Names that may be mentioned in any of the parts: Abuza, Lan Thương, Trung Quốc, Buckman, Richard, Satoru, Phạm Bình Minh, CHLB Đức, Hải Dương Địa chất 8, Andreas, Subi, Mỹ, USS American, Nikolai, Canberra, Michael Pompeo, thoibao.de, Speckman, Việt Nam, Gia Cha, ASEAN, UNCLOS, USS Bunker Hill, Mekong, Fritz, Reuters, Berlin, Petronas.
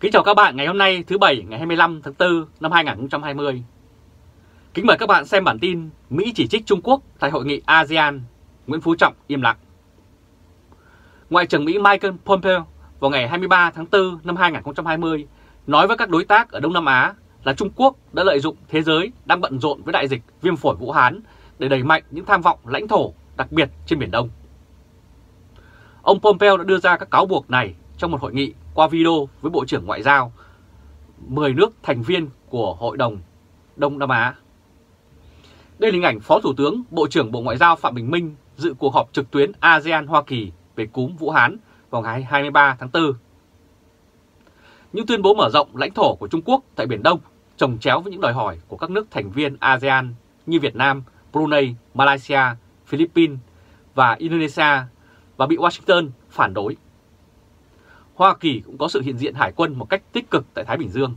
Kính chào các bạn ngày hôm nay thứ Bảy ngày 25 tháng 4 năm 2020. Kính mời các bạn xem bản tin Mỹ chỉ trích Trung Quốc tại hội nghị ASEAN, Nguyễn Phú Trọng im lặng. Ngoại trưởng Mỹ Michael Pompeo vào ngày 23 tháng 4 năm 2020 nói với các đối tác ở Đông Nam Á là Trung Quốc đã lợi dụng thế giới đang bận rộn với đại dịch viêm phổi Vũ Hán để đẩy mạnh những tham vọng lãnh thổ đặc biệt trên Biển Đông. Ông Pompeo đã đưa ra các cáo buộc này trong một hội nghị qua video với Bộ trưởng Ngoại giao 10 nước thành viên của Hội đồng Đông Nam Á. Đây là hình ảnh Phó Thủ tướng, Bộ trưởng Bộ Ngoại giao Phạm Bình Minh dự cuộc họp trực tuyến ASEAN-Hoa Kỳ về cúm Vũ Hán vào ngày 23 tháng 4. Những tuyên bố mở rộng lãnh thổ của Trung Quốc tại Biển Đông chồng chéo với những đòi hỏi của các nước thành viên ASEAN như Việt Nam, Brunei, Malaysia, Philippines và Indonesia và bị Washington phản đối. Hoa Kỳ cũng có sự hiện diện hải quân một cách tích cực tại Thái Bình Dương.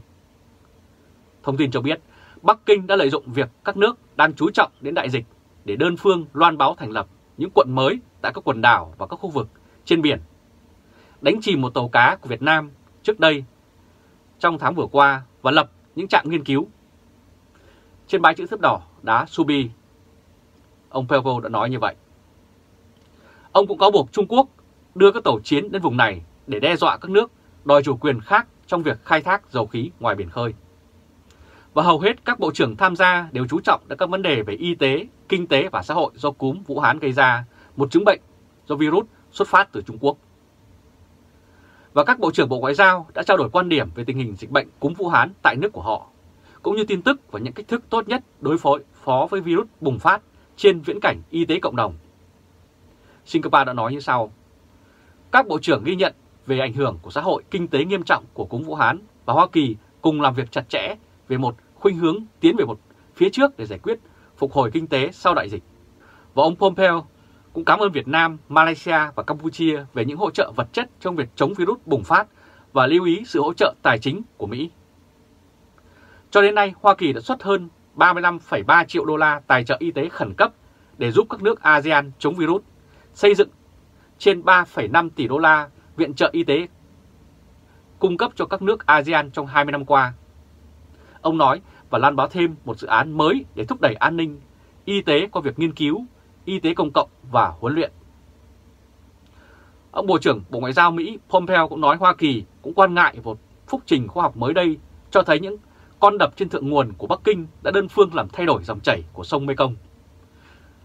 Thông tin cho biết, Bắc Kinh đã lợi dụng việc các nước đang chú trọng đến đại dịch để đơn phương loan báo thành lập những quận mới tại các quần đảo và các khu vực trên biển. Đánh chìm một tàu cá của Việt Nam trước đây trong tháng vừa qua và lập những trạm nghiên cứu trên bãi chữ thập đỏ đá Subi. Ông Pompeo đã nói như vậy. Ông cũng cáo buộc Trung Quốc đưa các tàu chiến đến vùng này để đe dọa các nước đòi chủ quyền khác trong việc khai thác dầu khí ngoài biển khơi. Và hầu hết các bộ trưởng tham gia đều chú trọng đến các vấn đề về y tế, kinh tế và xã hội do cúm Vũ Hán gây ra, một chứng bệnh do virus xuất phát từ Trung Quốc. Và các bộ trưởng Bộ Ngoại giao đã trao đổi quan điểm về tình hình dịch bệnh cúm Vũ Hán tại nước của họ, cũng như tin tức và những cách thức tốt nhất đối phó với virus bùng phát trên viễn cảnh y tế cộng đồng. Singapore đã nói như sau: các bộ trưởng ghi nhận về ảnh hưởng của xã hội kinh tế nghiêm trọng của cúm Vũ Hán và Hoa Kỳ cùng làm việc chặt chẽ về một khuynh hướng tiến về một phía trước để giải quyết phục hồi kinh tế sau đại dịch. Và ông Pompeo cũng cảm ơn Việt Nam, Malaysia và Campuchia về những hỗ trợ vật chất trong việc chống virus bùng phát và lưu ý sự hỗ trợ tài chính của Mỹ. Cho đến nay, Hoa Kỳ đã xuất hơn 35,3 triệu đô la tài trợ y tế khẩn cấp để giúp các nước ASEAN chống virus, xây dựng trên 3,5 tỷ đô la viện trợ y tế cung cấp cho các nước ASEAN trong 20 năm qua. Ông nói và loan báo thêm một dự án mới để thúc đẩy an ninh, y tế qua việc nghiên cứu, y tế công cộng và huấn luyện. Ông Bộ trưởng Bộ Ngoại giao Mỹ Pompeo cũng nói Hoa Kỳ cũng quan ngại một phúc trình khoa học mới đây cho thấy những con đập trên thượng nguồn của Bắc Kinh đã đơn phương làm thay đổi dòng chảy của sông Mekong,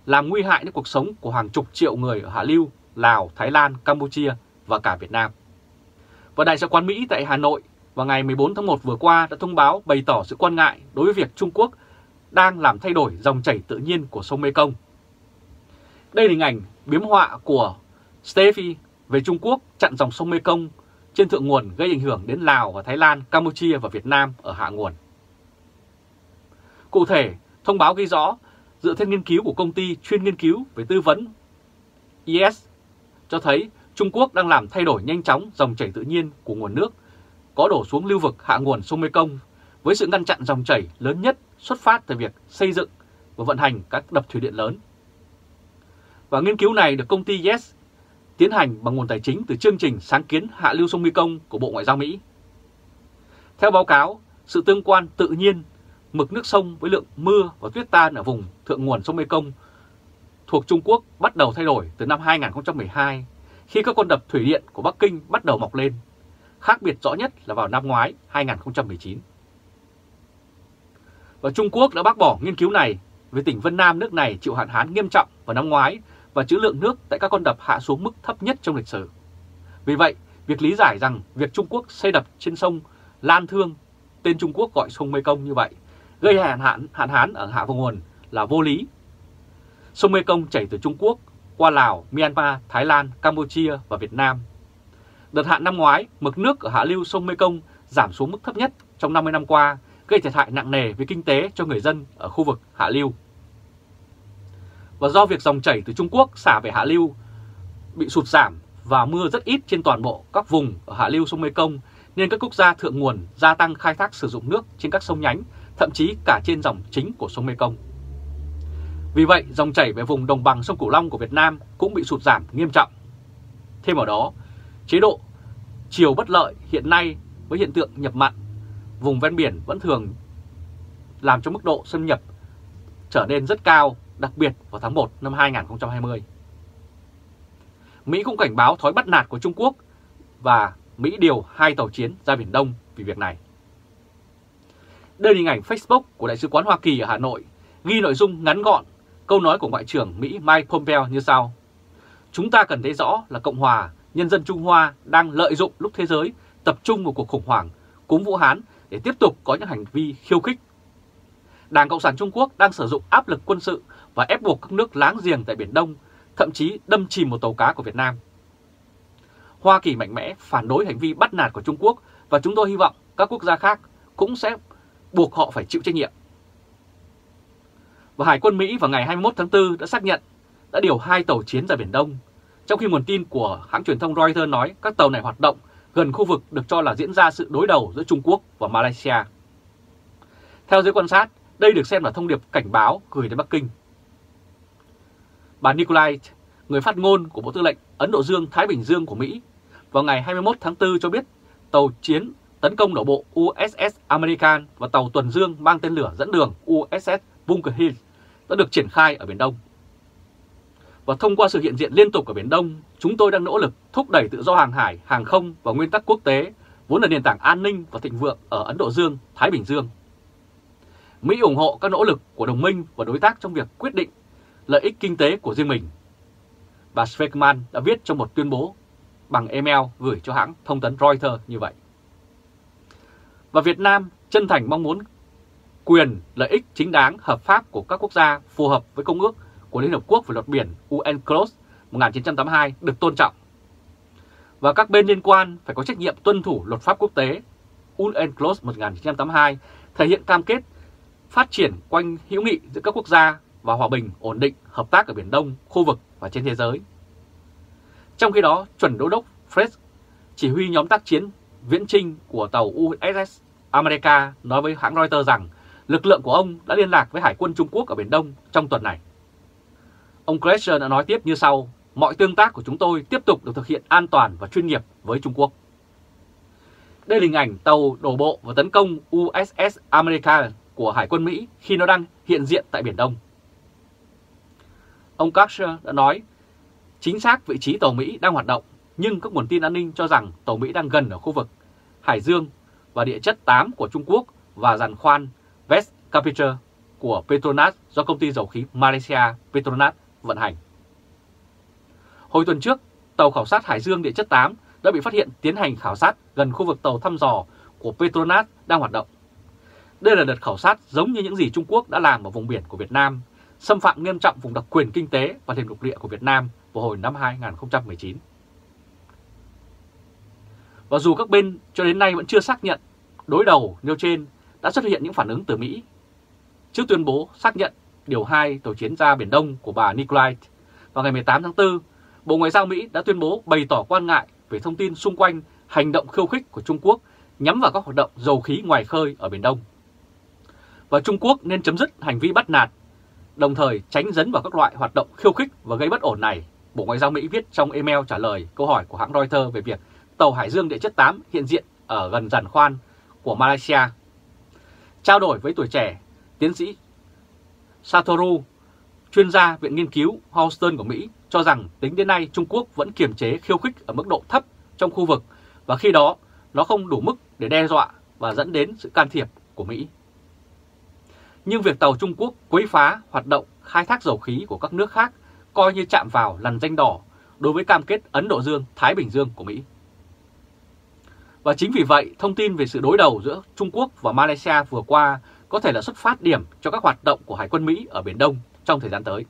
làm nguy hại đến cuộc sống của hàng chục triệu người ở Hạ Lưu, Lào, Thái Lan, Campuchia và cả Việt Nam. Và Đại sứ quán Mỹ tại Hà Nội vào ngày 14 tháng 1 vừa qua đã thông báo bày tỏ sự quan ngại đối với việc Trung Quốc đang làm thay đổi dòng chảy tự nhiên của sông Mekong. Đây là hình ảnh biếm họa của Steffi về Trung Quốc chặn dòng sông Mekong trên thượng nguồn gây ảnh hưởng đến Lào và Thái Lan, Campuchia và Việt Nam ở hạ nguồn. Cụ thể, thông báo ghi rõ dựa theo nghiên cứu của công ty chuyên nghiên cứu về tư vấn IS cho thấy Trung Quốc đang làm thay đổi nhanh chóng dòng chảy tự nhiên của nguồn nước có đổ xuống lưu vực hạ nguồn sông Mekong với sự ngăn chặn dòng chảy lớn nhất xuất phát từ việc xây dựng và vận hành các đập thủy điện lớn. Và nghiên cứu này được công ty Yes tiến hành bằng nguồn tài chính từ chương trình sáng kiến hạ lưu sông Mekong của Bộ Ngoại giao Mỹ. Theo báo cáo, sự tương quan tự nhiên mực nước sông với lượng mưa và tuyết tan ở vùng thượng nguồn sông Mekong thuộc Trung Quốc bắt đầu thay đổi từ năm 2012 khi các con đập thủy điện của Bắc Kinh bắt đầu mọc lên. Khác biệt rõ nhất là vào năm ngoái 2019. Và Trung Quốc đã bác bỏ nghiên cứu này vì tỉnh Vân Nam nước này chịu hạn hán nghiêm trọng vào năm ngoái và trữ lượng nước tại các con đập hạ xuống mức thấp nhất trong lịch sử. Vì vậy, việc lý giải rằng việc Trung Quốc xây đập trên sông Lan Thương, tên Trung Quốc gọi sông Mekong như vậy, gây hạn hán ở hạ vùng nguồn là vô lý. Sông Mekong chảy từ Trung Quốc qua Lào, Myanmar, Thái Lan, Campuchia và Việt Nam. Đợt hạn năm ngoái, mực nước ở hạ lưu sông Mekong giảm xuống mức thấp nhất trong 50 năm qua, gây thiệt hại nặng nề về kinh tế cho người dân ở khu vực hạ lưu. Và do việc dòng chảy từ Trung Quốc xả về hạ lưu bị sụt giảm và mưa rất ít trên toàn bộ các vùng ở hạ lưu sông Mekong, nên các quốc gia thượng nguồn gia tăng khai thác sử dụng nước trên các sông nhánh, thậm chí cả trên dòng chính của sông Mekong. Vì vậy, dòng chảy về vùng đồng bằng sông Cửu Long của Việt Nam cũng bị sụt giảm nghiêm trọng. Thêm vào đó, chế độ chiều bất lợi hiện nay với hiện tượng nhập mặn, vùng ven biển vẫn thường làm cho mức độ xâm nhập trở nên rất cao, đặc biệt vào tháng 1 năm 2020. Mỹ cũng cảnh báo thói bắt nạt của Trung Quốc và Mỹ điều 2 tàu chiến ra Biển Đông vì việc này. Đây là hình ảnh Facebook của Đại sứ quán Hoa Kỳ ở Hà Nội, ghi nội dung ngắn gọn câu nói của Ngoại trưởng Mỹ Mike Pompeo như sau. Chúng ta cần thấy rõ là Cộng hòa Nhân dân Trung Hoa đang lợi dụng lúc thế giới tập trung vào cuộc khủng hoảng cúm Vũ Hán để tiếp tục có những hành vi khiêu khích. Đảng Cộng sản Trung Quốc đang sử dụng áp lực quân sự và ép buộc các nước láng giềng tại Biển Đông, thậm chí đâm chìm một tàu cá của Việt Nam. Hoa Kỳ mạnh mẽ phản đối hành vi bắt nạt của Trung Quốc và chúng tôi hy vọng các quốc gia khác cũng sẽ buộc họ phải chịu trách nhiệm. Và Hải quân Mỹ vào ngày 21 tháng 4 đã xác nhận đã điều 2 tàu chiến ra Biển Đông, trong khi nguồn tin của hãng truyền thông Reuters nói các tàu này hoạt động gần khu vực được cho là diễn ra sự đối đầu giữa Trung Quốc và Malaysia. Theo giới quan sát, đây được xem là thông điệp cảnh báo gửi đến Bắc Kinh. Bà Nikolai, người phát ngôn của Bộ Tư lệnh Ấn Độ Dương-Thái Bình Dương của Mỹ, vào ngày 21 tháng 4 cho biết tàu chiến tấn công đổ bộ USS American và tàu tuần dương mang tên lửa dẫn đường USS Bunker Hill đã được triển khai ở Biển Đông. Và thông qua sự hiện diện liên tục ở Biển Đông, chúng tôi đang nỗ lực thúc đẩy tự do hàng hải, hàng không và nguyên tắc quốc tế, vốn là nền tảng an ninh và thịnh vượng ở Ấn Độ Dương, Thái Bình Dương. Mỹ ủng hộ các nỗ lực của đồng minh và đối tác trong việc quyết định lợi ích kinh tế của riêng mình. Bà Speckman đã viết trong một tuyên bố bằng email gửi cho hãng thông tấn Reuters như vậy. Và Việt Nam chân thành mong muốn quyền, lợi ích chính đáng, hợp pháp của các quốc gia phù hợp với Công ước của Liên Hợp Quốc về luật biển UNCLOS 1982 được tôn trọng. Và các bên liên quan phải có trách nhiệm tuân thủ luật pháp quốc tế UNCLOS 1982 thể hiện cam kết phát triển quanh hữu nghị giữa các quốc gia và hòa bình, ổn định, hợp tác ở Biển Đông, khu vực và trên thế giới. Trong khi đó, chuẩn đô đốc Fritz, chỉ huy nhóm tác chiến viễn chinh của tàu USS America nói với hãng Reuters rằng lực lượng của ông đã liên lạc với Hải quân Trung Quốc ở Biển Đông trong tuần này. Ông Casser đã nói tiếp như sau, mọi tương tác của chúng tôi tiếp tục được thực hiện an toàn và chuyên nghiệp với Trung Quốc. Đây là hình ảnh tàu đổ bộ và tấn công USS America của Hải quân Mỹ khi nó đang hiện diện tại Biển Đông. Ông Casser đã nói chính xác vị trí tàu Mỹ đang hoạt động, nhưng các nguồn tin an ninh cho rằng tàu Mỹ đang gần ở khu vực Hải Dương và Địa chất 8 của Trung Quốc và giàn khoan West Capella của Petronas do công ty dầu khí Malaysia Petronas vận hành. Hồi tuần trước, tàu khảo sát Hải Dương Địa chất 8 đã bị phát hiện tiến hành khảo sát gần khu vực tàu thăm dò của Petronas đang hoạt động. Đây là đợt khảo sát giống như những gì Trung Quốc đã làm ở vùng biển của Việt Nam, xâm phạm nghiêm trọng vùng đặc quyền kinh tế và thềm lục địa của Việt Nam vào hồi năm 2019. Và dù các bên cho đến nay vẫn chưa xác nhận đối đầu nêu trên, đã xuất hiện những phản ứng từ Mỹ. Trước tuyên bố xác nhận điều 2 tàu chiến ra Biển Đông của bà Nikolai, vào ngày 18 tháng 4, Bộ Ngoại giao Mỹ đã tuyên bố bày tỏ quan ngại về thông tin xung quanh hành động khiêu khích của Trung Quốc nhắm vào các hoạt động dầu khí ngoài khơi ở Biển Đông. Và Trung Quốc nên chấm dứt hành vi bắt nạt, đồng thời tránh dấn vào các loại hoạt động khiêu khích và gây bất ổn này, Bộ Ngoại giao Mỹ viết trong email trả lời câu hỏi của hãng Reuters về việc tàu Hải Dương Địa chất 8 hiện diện ở gần giàn khoan của Malaysia. Trao đổi với Tuổi Trẻ, tiến sĩ Satoru, chuyên gia Viện Nghiên cứu Houston của Mỹ, cho rằng tính đến nay Trung Quốc vẫn kiềm chế khiêu khích ở mức độ thấp trong khu vực và khi đó nó không đủ mức để đe dọa và dẫn đến sự can thiệp của Mỹ. Nhưng việc tàu Trung Quốc quấy phá hoạt động khai thác dầu khí của các nước khác coi như chạm vào lằn ranh đỏ đối với cam kết Ấn Độ Dương-Thái Bình Dương của Mỹ. Và chính vì vậy, thông tin về sự đối đầu giữa Trung Quốc và Malaysia vừa qua có thể là xuất phát điểm cho các hoạt động của Hải quân Mỹ ở Biển Đông trong thời gian tới.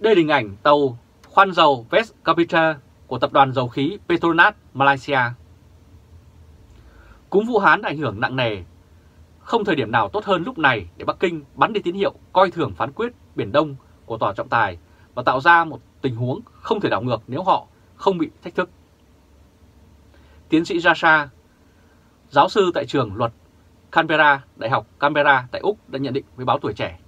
Đây là hình ảnh tàu khoan dầu West Capella của Tập đoàn Dầu khí Petronas Malaysia. Cúm Vũ Hán ảnh hưởng nặng nề. Không thời điểm nào tốt hơn lúc này để Bắc Kinh bắn đi tín hiệu coi thường phán quyết Biển Đông của Tòa trọng tài và tạo ra một tình huống không thể đảo ngược nếu họ không bị thách thức. Tiến sĩ Jasa, giáo sư tại trường luật Canberra, Đại học Canberra tại Úc đã nhận định với báo Tuổi Trẻ.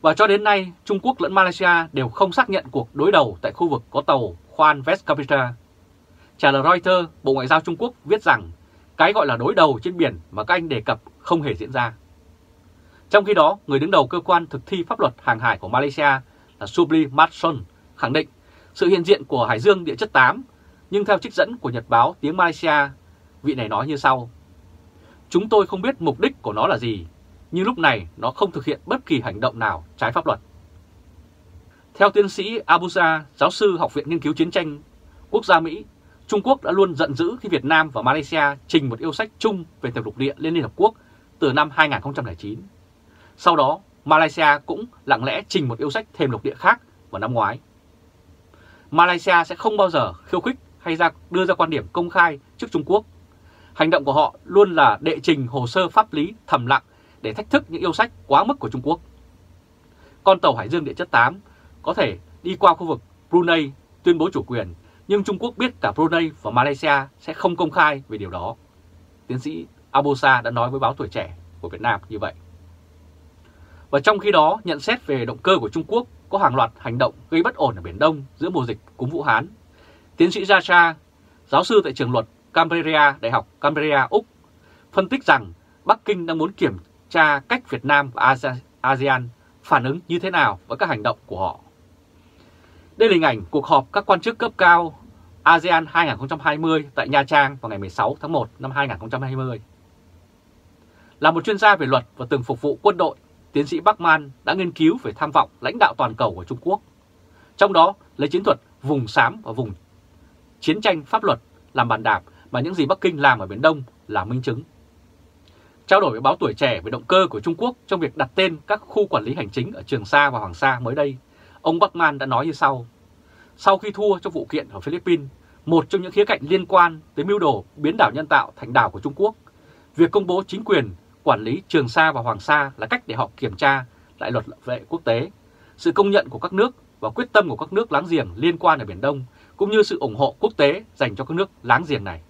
Và cho đến nay, Trung Quốc lẫn Malaysia đều không xác nhận cuộc đối đầu tại khu vực có tàu khoan West Capella. Trả lời Reuters, Bộ Ngoại giao Trung Quốc viết rằng cái gọi là đối đầu trên biển mà các anh đề cập không hề diễn ra. Trong khi đó, người đứng đầu cơ quan thực thi pháp luật hàng hải của Malaysia là Subri Matson khẳng định sự hiện diện của Hải Dương Địa chất 8, nhưng theo trích dẫn của Nhật báo tiếng Malaysia, vị này nói như sau: "Chúng tôi không biết mục đích của nó là gì, nhưng lúc này nó không thực hiện bất kỳ hành động nào trái pháp luật." Theo tiến sĩ Abuza, giáo sư Học viện Nghiên cứu Chiến tranh Quốc gia Mỹ, Trung Quốc đã luôn giận dữ khi Việt Nam và Malaysia trình một yêu sách chung về thềm lục địa lên Liên Hợp Quốc từ năm 2009. Sau đó, Malaysia cũng lặng lẽ trình một yêu sách thềm lục địa khác vào năm ngoái. Malaysia sẽ không bao giờ khiêu khích hay đưa ra quan điểm công khai trước Trung Quốc. Hành động của họ luôn là đệ trình hồ sơ pháp lý thầm lặng để thách thức những yêu sách quá mức của Trung Quốc. Con tàu Hải Dương Địa chất 8 có thể đi qua khu vực Brunei tuyên bố chủ quyền, nhưng Trung Quốc biết cả Brunei và Malaysia sẽ không công khai về điều đó. Tiến sĩ Abuza đã nói với báo Tuổi Trẻ của Việt Nam như vậy. Và trong khi đó, nhận xét về động cơ của Trung Quốc có hàng loạt hành động gây bất ổn ở Biển Đông giữa mùa dịch cúm Vũ Hán. Tiến sĩ Gia Cha, giáo sư tại trường luật Canberra, Đại học Canberra, Úc, phân tích rằng Bắc Kinh đang muốn kiểm tra cách Việt Nam và ASEAN phản ứng như thế nào với các hành động của họ. Đây là hình ảnh cuộc họp các quan chức cấp cao ASEAN 2020 tại Nha Trang vào ngày 16 tháng 1 năm 2020. Là một chuyên gia về luật và từng phục vụ quân đội, tiến sĩ Buckman đã nghiên cứu về tham vọng lãnh đạo toàn cầu của Trung Quốc, trong đó lấy chiến thuật vùng xám và vùng chiến tranh pháp luật làm bàn đạp mà những gì Bắc Kinh làm ở Biển Đông là minh chứng. Trao đổi với báo Tuổi Trẻ về động cơ của Trung Quốc trong việc đặt tên các khu quản lý hành chính ở Trường Sa và Hoàng Sa mới đây, ông Berlin đã nói như sau: "Sau khi thua trong vụ kiện ở Philippines, một trong những khía cạnh liên quan tới mưu đồ biến đảo nhân tạo thành đảo của Trung Quốc, việc công bố chính quyền quản lý Trường Sa và Hoàng Sa là cách để họ kiểm tra lại luật lệ quốc tế, sự công nhận của các nước và quyết tâm của các nước láng giềng liên quan ở Biển Đông, cũng như sự ủng hộ quốc tế dành cho các nước láng giềng này.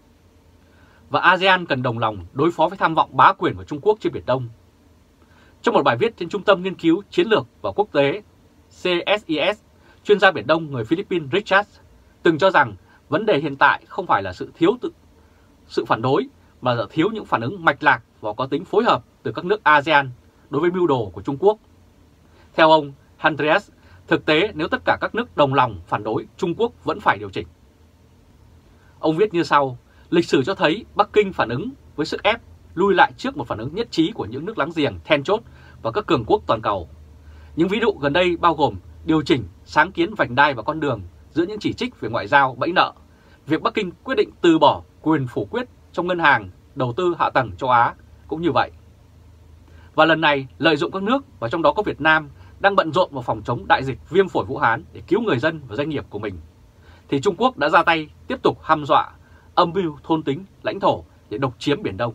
Và ASEAN cần đồng lòng đối phó với tham vọng bá quyền của Trung Quốc trên Biển Đông." Trong một bài viết trên Trung tâm Nghiên cứu Chiến lược và Quốc tế CSIS, chuyên gia Biển Đông người Philippines Richard từng cho rằng vấn đề hiện tại không phải là sự phản đối, mà là thiếu những phản ứng mạch lạc và có tính phối hợp từ các nước ASEAN đối với mưu đồ của Trung Quốc. Theo ông Andreas, thực tế nếu tất cả các nước đồng lòng phản đối, Trung Quốc vẫn phải điều chỉnh. Ông viết như sau: "Lịch sử cho thấy Bắc Kinh phản ứng với sức ép lui lại trước một phản ứng nhất trí của những nước láng giềng then chốt và các cường quốc toàn cầu. Những ví dụ gần đây bao gồm điều chỉnh sáng kiến vành đai và con đường giữa những chỉ trích về ngoại giao bẫy nợ, việc Bắc Kinh quyết định từ bỏ quyền phủ quyết trong ngân hàng, đầu tư hạ tầng châu Á cũng như vậy. Và lần này lợi dụng các nước, và trong đó có Việt Nam, đang bận rộn vào phòng chống đại dịch viêm phổi Vũ Hán để cứu người dân và doanh nghiệp của mình, thì Trung Quốc đã ra tay tiếp tục hăm dọa, âm mưu thôn tính lãnh thổ để độc chiếm Biển Đông."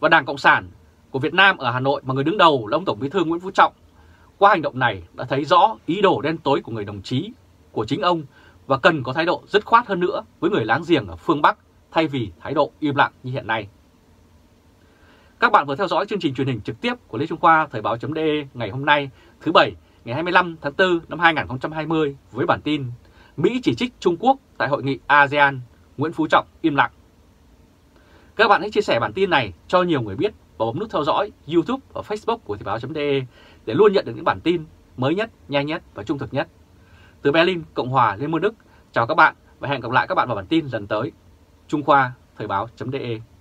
Và Đảng Cộng sản của Việt Nam ở Hà Nội mà người đứng đầu là ông Tổng Bí thư Nguyễn Phú Trọng, qua hành động này đã thấy rõ ý đồ đen tối của người đồng chí của chính ông, và cần có thái độ dứt khoát hơn nữa với người láng giềng ở phương Bắc thay vì thái độ im lặng như hiện nay. Các bạn vừa theo dõi chương trình truyền hình trực tiếp của Lê Trung Khoa Thời báo.de ngày hôm nay, thứ Bảy, ngày 25 tháng 4 năm 2020 với bản tin Mỹ chỉ trích Trung Quốc tại hội nghị ASEAN, Nguyễn Phú Trọng im lặng. Các bạn hãy chia sẻ bản tin này cho nhiều người biết và bấm nút theo dõi YouTube và Facebook của Thời báo.de để luôn nhận được những bản tin mới nhất, nhanh nhất và trung thực nhất. Từ Berlin, Cộng hòa Liên bang Đức, chào các bạn và hẹn gặp lại các bạn vào bản tin lần tới. Trung Khoa Thời báo.de